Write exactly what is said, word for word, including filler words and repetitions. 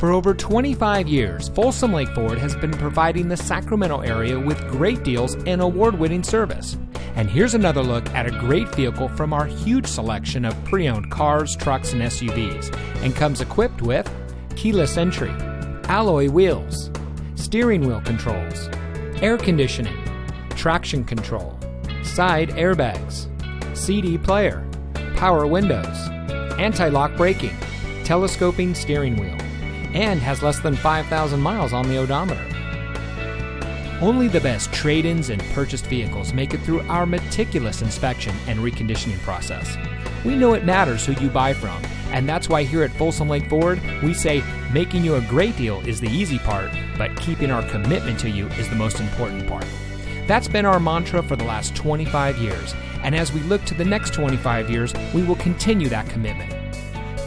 For over twenty-five years, Folsom Lake Ford has been providing the Sacramento area with great deals and award-winning service. And here's another look at a great vehicle from our huge selection of pre-owned cars, trucks, and S U Vs, and comes equipped with keyless entry, alloy wheels, steering wheel controls, air conditioning, traction control, side airbags, C D player, power windows, anti-lock braking, telescoping steering wheel, and has less than five thousand miles on the odometer. Only the best trade-ins and purchased vehicles make it through our meticulous inspection and reconditioning process. We know it matters who you buy from, and that's why here at Folsom Lake Ford, we say making you a great deal is the easy part, but keeping our commitment to you is the most important part. That's been our mantra for the last twenty-five years, and as we look to the next twenty-five years, we will continue that commitment.